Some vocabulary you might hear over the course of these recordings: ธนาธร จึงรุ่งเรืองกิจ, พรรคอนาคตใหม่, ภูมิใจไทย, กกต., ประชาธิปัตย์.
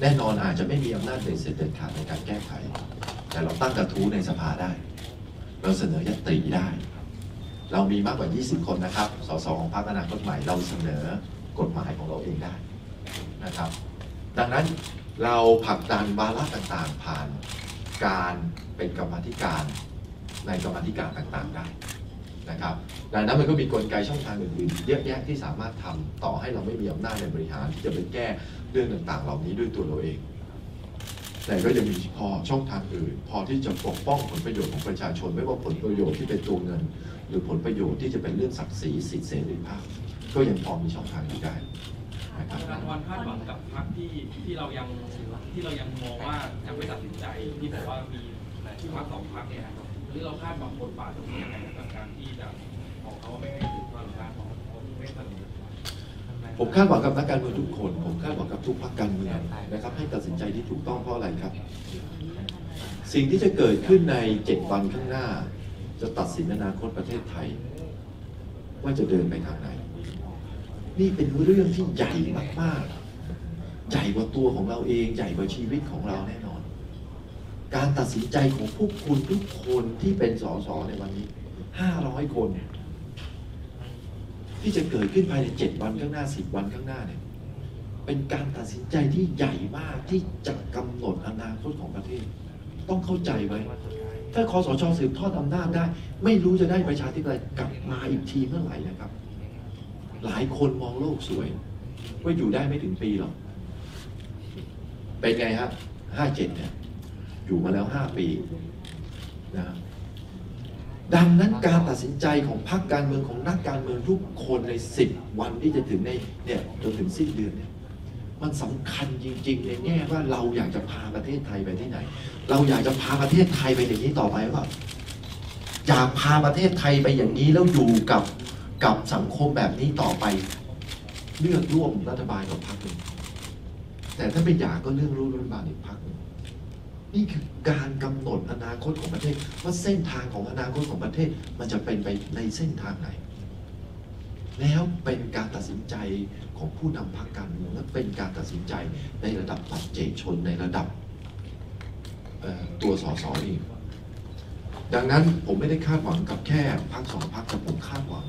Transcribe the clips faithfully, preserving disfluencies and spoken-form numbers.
แน่นอนอาจจะไม่มีอำนาจเด็ดเสด็จขาดในการแก้ไขแต่เราตั้งกระทู้ในสภาได้เราเสนอยติได้เรามีมากกว่ายี่สิบคนนะครับสสของพรรคอนาคตใหม่เราเสนอกฎหมายของเราเองได้นะครับดังนั้นเราผลักดันวาระต่างๆผ่านการเป็นกรรมาธิการในกรรมาธิการต่างๆได้นะครับดังนั้นมันก็มีกลไกช่องทางอื่นๆเยอะแยะที่สามารถทำต่อให้เราไม่มีอำนาจในบริหารที่จะไปแก้เรื่องต่างๆเหล่านี้ด้วยตัวเราเองแต่ก็ยังมีพอช่องทางอื่นพอที่จะปกป้องผลประโยชน์ของประชาชนไม่ว่าผลประโยชน์ที่เป็นตัวเงินหรือผลประโยชน์ที่จะเป็นเรื่องศักดิ์ศรีสิทธิเสรีภาพก็ยังพอมีช่องทางอยู่ได้นะครับรัฐบาลคาดหวังกับพรรคที่ที่เรายังที่เรายังมองว่ายังไม่ตัดสินใจที่บอกว่ามีที่พรรคสองพรรคเนี่ยหรือเราคาดหวังบทบาทตรงนี้ยังไงกับการที่จะของเขาไม่ให้ถึงความการของเขาไม่ตัดสินผมคาดหวังกับนักการเมืองทุกคนผมคาดหวังกับทุกพรรคการเมืองนะครับให้ตัดสินใจที่ถูกต้องเพราะอะไรครับสิ่งที่จะเกิดขึ้นในเจ็ดวันข้างหน้าจะตัดสินอนาคตประเทศไทยว่าจะเดินไปทางไหนนี่เป็นเรื่องที่ใหญ่มากๆใหญ่กว่าตัวของเราเองใหญ่กว่าชีวิตของเราแน่นอนการตัดสินใจของพวกคุณทุกคนที่เป็นสสในวันนี้ห้าร้อยคนที่จะเกิดขึ้นภายในเจ็ดวันข้างหน้าสิบวันข้างหน้าเนี่ยเป็นการตัดสินใจที่ใหญ่มากที่จะกำหนดอนาคตของประเทศต้องเข้าใจไว้ถ้าคสช.สืบทอดอำนาจได้ไม่รู้จะได้ประชาธิปไตยกลับมาอีกทีเมื่อไหร่นะครับหลายคนมองโลกสวยว่าอยู่ได้ไม่ถึงปีหรอกเป็นไงฮะห้าเจ็ดเนี่ยอยู่มาแล้วห้าปีนะดังนั้นการตัดสินใจของพรรคการเมืองของนักการเมืองทุกคนในสิบวันที่จะถึงในเนี่ยจนถึงสิ้นเดือนเนี่ยมันสำคัญจริงๆในแง่ว่าเราอยากจะพาประเทศไทยไปที่ไหนเราอยากจะพาประเทศไทยไปอย่างนี้ต่อไปหรือเปล่าอยากพาประเทศไทยไปอย่างนี้แล้วอยู่กับกับสังคมแบบนี้ต่อไปเลือกร่วมรัฐบาลกับพรรคหนึ่งแต่ถ้าไม่อยากก็เลือกร่วมรัฐบาลอีกพรรคหนึ่งนี่คือการกำหนดอนาคตของประเทศว่าเส้นทางของอนาคตของประเทศมันจะเป็นไปในเส้นทางไหนแล้วเป็นการตัดสินใจของผู้นำพรรคการเมืองและเป็นการตัดสินใจในระดับปัจเจกชนในระดับตัวสสเองดังนั้นผมไม่ได้คาดหวังกับแค่พรรคสองพรรคแต่ผมคาดหวัง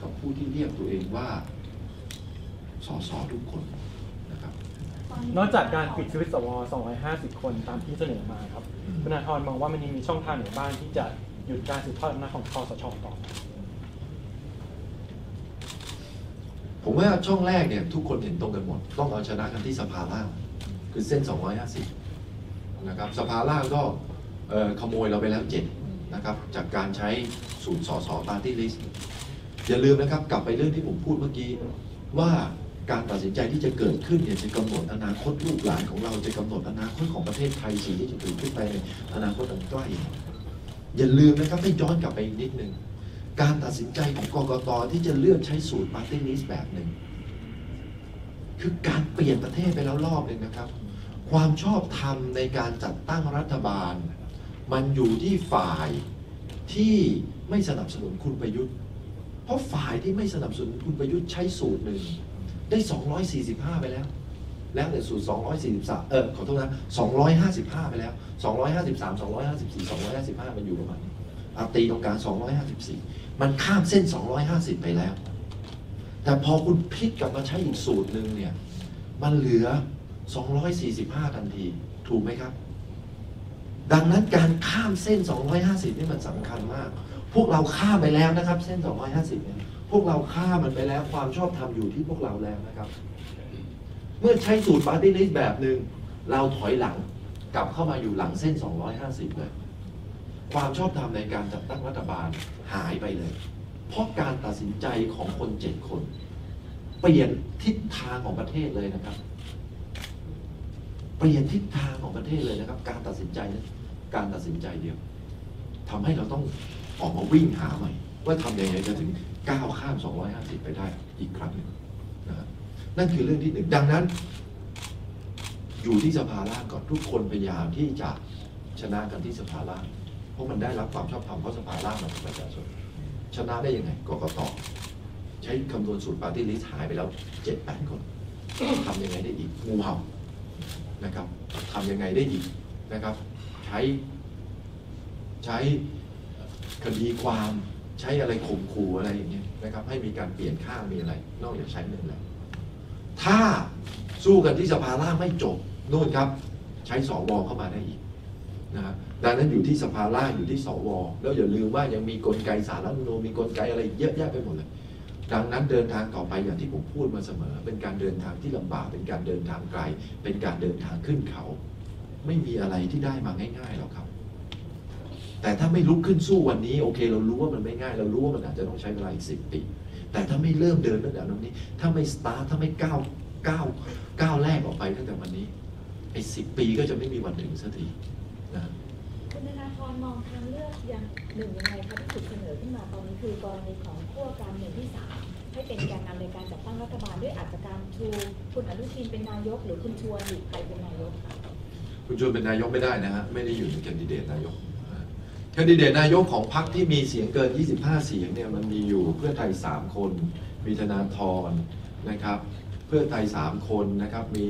กับผู้ที่เรียกตัวเองว่าสสทุกคนนอกจากการปิดสวิตช์สวสองร้อยห้าสิบคนตามที่เสนอมาครับคุณธนาธรมองว่ามันยังมีช่องทางไหนบ้างที่จะหยุดการสืบทอดอำนาจของคสช.ต่อผมว่าช่องแรกเนี่ยทุกคนเห็นตรงกันหมดต้องเอาชนะกันที่สภาล่างคือเส้นสองร้อยห้าสิบนะครับสภาล่างก็ขโมยเราไปแล้วเจ็ดนะครับจากการใช้สูตรสสปาร์ตี้ลิสต์อย่าลืมนะครับกลับไปเรื่องที่ผมพูดเมื่อกี้ว่าการตัดสินใจที่จะเกิดขึ้นเนี่ยจะกำหนดอนาคตลูกหลานของเราจะกำหนดอนาคตของประเทศไทยสิ่งที่จะเกิดขึ้นไปในอนาคตอันใกล้อย่าลืมนะครับให้ย้อนกลับไปอีกนิดนึงการตัดสินใจของกกต.ที่จะเลือกใช้สูตรปาร์ตี้ลิสต์แบบหนึ่งคือการเปลี่ยนประเทศไปแล้วรอบหนึ่งนะครับความชอบธรรมในการจัดตั้งรัฐบาลมันอยู่ที่ฝ่ายที่ไม่สนับสนุนคุณประยุทธ์เพราะฝ่ายที่ไม่สนับสนุนคุณประยุทธ์ใช้สูตรหนึ่งได้สองร้อยสี่สิบห้าไปแล้วแล้วแต่สูตรสองร้อยสี่สิบสามเออขอโทษนะสองร้อยห้าสิบห้าไปแล้วสองร้อยห้าสิบสาม สองร้อยห้าสิบสี่ สองร้อยห้าสิบห้ามันอยู่ประมาณเอาตีตรงกลางสองร้อยห้าสิบสี่มันข้ามเส้นสองร้อยห้าสิบไปแล้วแต่พอคุณพลิกกลับมาใช้อีกสูตรหนึ่งเนี่ยมันเหลือสองร้อยสี่สิบห้าทันทีถูกไหมครับดังนั้นการข้ามเส้นสองร้อยห้าสิบนี่มันสำคัญมากพวกเราข้ามไปแล้วนะครับเส้นสองร้อยห้าสิบเนี่ยพวกเราฆ่ามันไปแล้วความชอบธรรมอยู่ที่พวกเราแล้วนะครับเมื่อใช้สูตรปาร์ตี้ลิสต์แบบหนึ่งเราถอยหลังกลับเข้ามาอยู่หลังเส้นสองร้อยห้าสิบเลยความชอบธรรมในการจัดตั้งรัฐบาลหายไปเลยเพราะการตัดสินใจของคนเจ็ดคนเปลี่ยนทิศทางของประเทศเลยนะครับเปลี่ยนทิศทางของประเทศเลยนะครับการตัดสินใจนั้นการตัดสินใจเดียวทำให้เราต้องออกมาวิ่งหาใหม่ว่าทำยังไงจะถึงก้าวข้ามสองร้อยห้าสิบไปได้อีกครั้งหนึ่งนะนั่นคือเรื่องที่หนึ่งดังนั้นอยู่ที่สภาล่างก่อนทุกคนพยายามที่จะชนะกันที่สภาล่างเพราะมันได้รับความชอบธรรมเพราะสภาล่างมันเป็นประชาชนชนะได้ยังไงกกต.ใช้คำนวณสูตรปาร์ตี้ลิสต์หายไปแล้วเจ็ดแปดคนทำยังไงได้อีกงูเห่า นะครับทำยังไงได้อีกนะครับใช้ใช้คดีความใช้อะไรข่มขู่อะไรอย่างเงี้ยนะครับให้มีการเปลี่ยนข้างมีอะไรนอกจากใช้เงินแล้วถ้าสู้กันที่สภาล่างไม่จบนู่นครับใช้สวเข้ามาได้อีกนะฮะดังนั้นอยู่ที่สภาล่างอยู่ที่สวแล้วอย่าลืมว่ายังมีกลไกศาลรัฐธรรมนูญมีกลไกอะไรเยอะแยะไปหมดเลยดังนั้นเดินทางต่อไปอย่างที่ผมพูดมาเสมอเป็นการเดินทางที่ลำบากเป็นการเดินทางไกลเป็นการเดินทางขึ้นเขาไม่มีอะไรที่ได้มาง่ายๆหรอกครับแต่ถ้าไม่ลุกขึ้นสู้วันนี้โอเคเรารู้ว่ามันไม่ง่ายเรารู้ว่ามันอาจจะต้องใช้เวลาอีกสิบปีแต่ถ้าไม่เริ่มเดินตั้งแต่วันนี้ถ้าไม่สตาร์ทถ้าไม่ก้าวก้าวก้าวแรกออกไปตั้งแต่วันนี้ไอ้สิบปีก็จะไม่มีวันถึงสักทีนะคุณธนาธรมองทางเลือกอย่างหนึ่งยังไงคะที่ถูกเสนอขึ้นมาตอนนี้คือกรณีของขั้วการเมืองที่สามให้เป็นแกนนำในการจัดตั้งรัฐบาลด้วยอาจจะการชูคุณอนุทินเป็นนายกหรือคุณชวนหรือใครเป็นนายกคะคุณชวนเป็นนายกไม่ได้นะฮะไม่ได้อยู่ในแคนดิเดตนายกแคนดิเดตนายกของพรรคที่มีเสียงเกินยี่สิบห้าเสียงเนี่ยมันมีอยู่เพื่อไทยสามคนมีธนาธรนะครับเพื่อไทยสามคนนะครับมี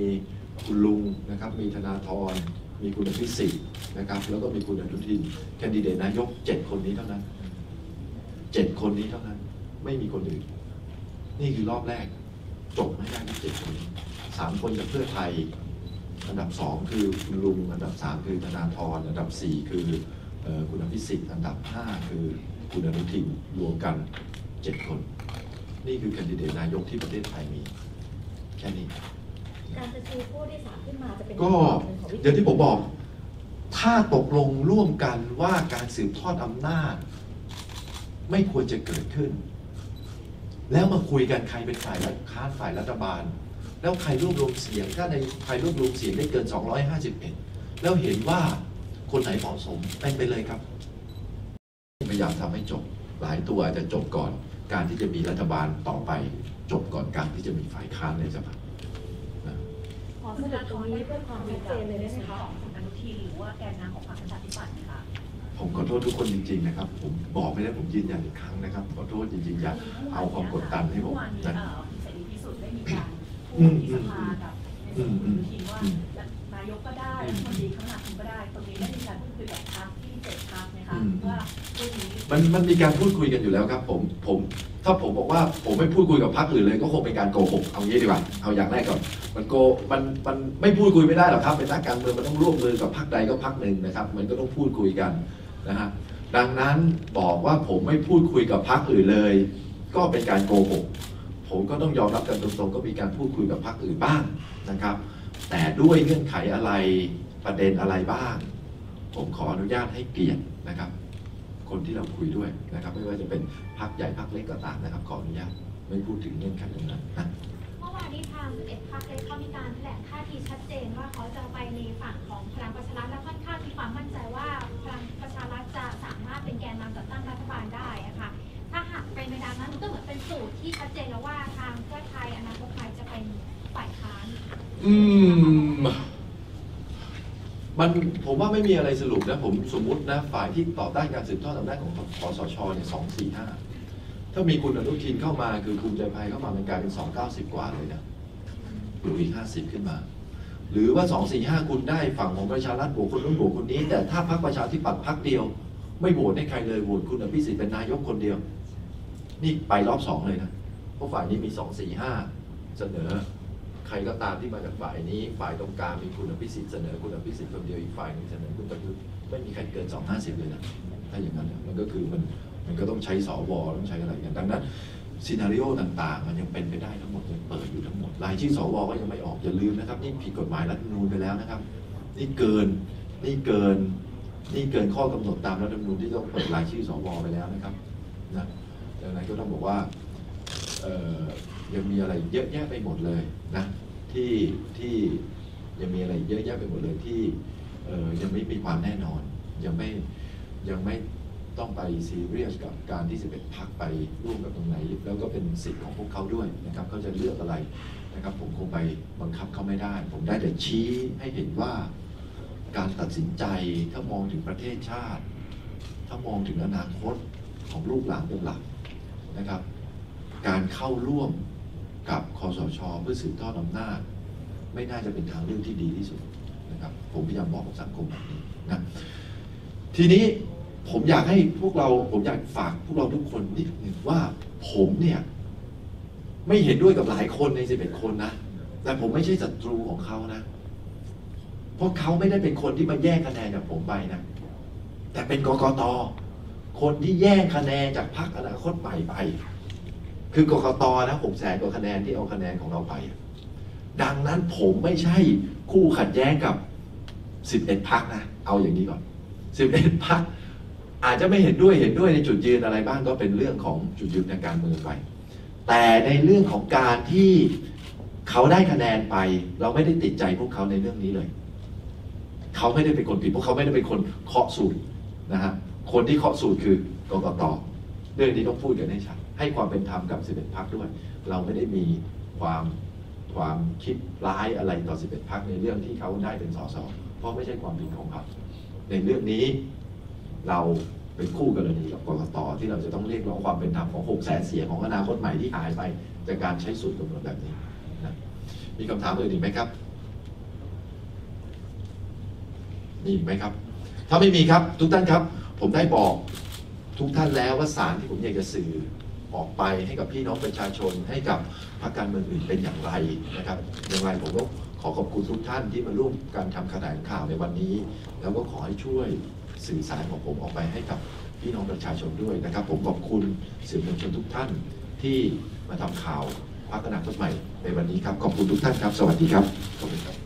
คุณลุงนะครับมีธนาธรมีคุณพิสิทธิ์นะครับแล้วก็มีคุณอนุทินแคนดิเดตนายกเจ็ดคนนี้เท่านั้นเจ็ดคนนี้เท่านั้นไม่มีคนอื่นนี่คือรอบแรกจบไม่ได้ที่เจ็ดคนสามคนจากเพื่อไทยอันดับสองคือคุณลุงอันดับสามคือธนาธรอันดับสี่คือคุณอภิสิทธิ์อันดับห้าคือคุณอนุทินรวมกันเจ็ดคนนี่คือแคนดิเดตนายกที่ประเทศไทยมีแค่นี้การจะชูผู้ที่สามขึ้นมาจะเป็นก็เดี๋ยวที่ผมบอกถ้าตกลงร่วมกันว่าการสืบทอดอำนาจไม่ควรจะเกิดขึ้นแล้วมาคุยกันใครเป็นฝ่ายค้านฝ่ายรัฐบาลแล้วใครรวบรวมเสียงถ้าในใครรวบรวมเสียงได้เกินสองร้อยห้าสิบเอ็ดแล้วเห็นว่าคนไหนเหมาะสมเป็นไปเลยครับพยายามทำให้จบหลายตัวอาจจะจบก่อนการที่จะมีรัฐบาลต่อไปจบก่อนการที่จะมีฝ่ายค้านในสภาขอสรุปตรงนี้เพื่อความชัดเจนเลยได้ไหมคะของอนุทินหรือว่าแกนนำของพรรคประชาธิปัตย์ค่ะผมขอโทษทุกคนจริงๆนะครับผมบอกไม่ได้ผมยืนยันอีกครั้งนะครับขอโทษจริงๆอย่าเอาความกดดันให้ผมนะเสรีพิสุทธิ์ได้มีการพูดที่สภากับในส่วนของอนุทินว่านายกก็ได้คนดีข้างหลังก็ได้ตรงนี้ได้มีการพูดคุยกับพรรคที่เจ็ดพรรคไหมคะว่าเรื่องนี้มันมันมีการพูดคุยกันอยู่แล้วครับผมผมถ้าผมบอกว่าผมไม่พูดคุยกับพรรคอื่นเลยก็คงเป็นการโกหกเอางี้ดีกว่าเอาอย่างแรกก่อนมันโกมันมันไม่พูดคุยไม่ได้หรอกครับเป็นนักการเมืองมันต้องร่วมมือกับพรรคใดก็พรรคหนึ่งนะครับมันก็ต้องพูดคุยกันนะฮะดังนั้นบอกว่าผมไม่พูดคุยกับพรรคอื่นเลยก็เป็นการโกหกผมก็ต้องยอมรับกันตรงๆก็มีการพูดคุยกับพรรคอื่นบ้างนะครับแต่ด้วยเงื่อนไขอะไรประเด็นอะไรบ้างผมขออนุญาตให้เกียรตินะครับคนที่เราคุยด้วยนะครับไม่ว่าจะเป็นพรรคใหญ่พรรคเล็กก็ตามนะครับขออนุญาตไม่พูดถึงเงื่อนไขตรงนั้นนะเมื่อวานนี้ทางเอ็ดพรรคเล็กเขามีการแถลงท่าทีชัดเจนว่าเขาจะไปในฝั่งของพลังประชารัฐและค่อนข้างมีความมั่นใจว่าพลังประชารัฐจะสามารถเป็นแกนนำจัดตั้งรัฐบาลได้นะคะถ้าหากไปในดังนั้นก็เหมือนเป็นสูตรที่ชัดเจนแล้วว่าทางเพื่อไทยอนาคตไทยจะเป็นฝ่ายค้านอืมมันผมว่าไม่มีอะไรสรุปนะผมสมมุตินะฝ่ายที่ต่อต้านการสืบทอดอำนาจของคสช.เนี่ยสองสี่ห้าถ้ามีคุณอนุทินเข้ามาคือภูมิใจไทยเข้ามามันกลายเป็นสองเก้าสิบกว่าเลยนะหรืออีกห้าสิบขึ้นมาหรือว่าสองสี่ห้าคุณได้ฝั่งของประชารัฐโหวตคนนู้นโหวตคนนี้แต่ถ้าพรรคประชาธิปัตย์พรรคเดียวไม่โหวตให้ใครเลยโหวตคุณอภิสิทธิ์เป็นนายกคนเดียวนี่ไปรอบสองเลยนะเพราะฝ่ายนี้มีสองสี่ห้าเสนอใครก็ตามที่มาจากฝ่ายนี้ฝ่ายตรงกลางมีคุณอภิสิทธิ์เสนอคุณอภิสิทธิ์คนเดียวอีกฝ่ายนึงเสนอคุณประยุทธ์ไม่มีใครเกินสองร้อยห้าสิบเลยนะถ้าอย่างนั้นมันก็คือมันมันก็ต้องใช้สวต้องใช้อะไรกันดังนั้นซีนาริโอต่างๆมันยังเป็นไปได้ทั้งหมดยังเปิดอยู่ทั้งหมดรายชื่อสวก็ยังไม่ออกอย่าลืมนะครับนี่ผิดกฎหมายรัฐธรรมนูญไปแล้วนะครับนี่เกินนี่เกินนี่เกินข้อกำหนดตามรัฐธรรมนูญที่ต้องเปิดรายชื่อสวไปแล้วนะครับนะดังนั้นก็ต้องบอกว่ายังมีอะไรเยอะแยะไปหมดเลยนะที่ที่ยังมีอะไรเยอะแยะไปหมดเลยที่ยังไม่มีความแน่นอนยังไม่ยังไม่ต้องไปซีเรียสกับการที่จะเป็นพรรคไปร่วมกับตรงไหนแล้วก็เป็นสิทธิ์ของพวกเขาด้วยนะครับเขาจะเลือกอะไรนะครับผมคงไปบังคับเขาไม่ได้ผมได้แต่ชี้ให้เห็นว่าการตัดสินใจถ้ามองถึงประเทศชาติถ้ามองถึงอนาคตของลูกหลานเป็นหลักนะครับการเข้าร่วมกับคสช.เพื่อสืบทอดอำนาจ ไม่น่าจะเป็นทางเลือกที่ดีที่สุดนะครับผมพยายามบอกกับสังคมแบบนี้นะทีนี้ผมอยากให้พวกเราผมอยากฝากพวกเราทุกคนนิดหนึ่งว่าผมเนี่ยไม่เห็นด้วยกับหลายคนในสิบเอ็ดคนนะแต่ผมไม่ใช่ศัตรูของเขานะเพราะเขาไม่ได้เป็นคนที่มาแย่งคะแนนจากผมไปนะแต่เป็นกกต.คนที่แย่งคะแนนจากพรรคอนาคตใหม่ไปคือกกต.นะหกแสนกว่าคะแนนที่เอาคะแนนของเราไปดังนั้นผมไม่ใช่คู่ขัดแย้งกับสิบเอ็ดพรรคนะเอาอย่างนี้ก่อนสิบเอ็ดพรรคอาจจะไม่เห็นด้วยเห็นด้วยในจุดยืนอะไรบ้างก็เป็นเรื่องของจุดยืนในการเมืองไปแต่ในเรื่องของการที่เขาได้คะแนนไปเราไม่ได้ติดใจพวกเขาในเรื่องนี้เลยเขาไม่ได้เป็นคนผิดพวกเขาไม่ได้เป็นคนเคาะสูตรนะฮะคนที่เคาะสูตรคือกกต.เรื่องนี้ต้องพูดกันให้ชัดให้ความเป็นธรรมกับสิบเอ็ดพรรคด้วยเราไม่ได้มีความความคิดร้ายอะไรต่อสิบเอ็ดพรรคในเรื่องที่เขาได้เป็นส.ส.เพราะไม่ใช่ความผิดของเขาในเรื่องนี้เราเป็นคู่กรณีกับกกต.ที่เราจะต้องเรียกร้องความเป็นธรรมของหกแสนเสียงของอนาคตใหม่ที่หายไปจากการใช้สูตรกำหนดแบบนี้นะมีคำถามอื่นอีกไหมครับมีอีกไหมครับถ้าไม่มีครับทุกท่านครับผมได้บอกทุกท่านแล้วว่าสารที่ผมอยากจะสื่อออกไปให้กับพี่น้องประชาชนให้กับพรรคการเมืองอื่นเป็นอย่างไรนะครับอย่างไรผมก็ขอขอบคุณทุกท่านที่มาร่วมการทำแถลงข่าวในวันนี้แล้วก็ขอให้ช่วยสื่อสารของผมออกไปให้กับพี่น้องประชาชนด้วยนะครับผมขอบคุณสื่อมวลชนทุกท่านที่มาทำข่าวพรรคอนาคตใหม่ในวันนี้ครับขอบคุณทุกท่านครับสวัสดีครับขอบคุณครับ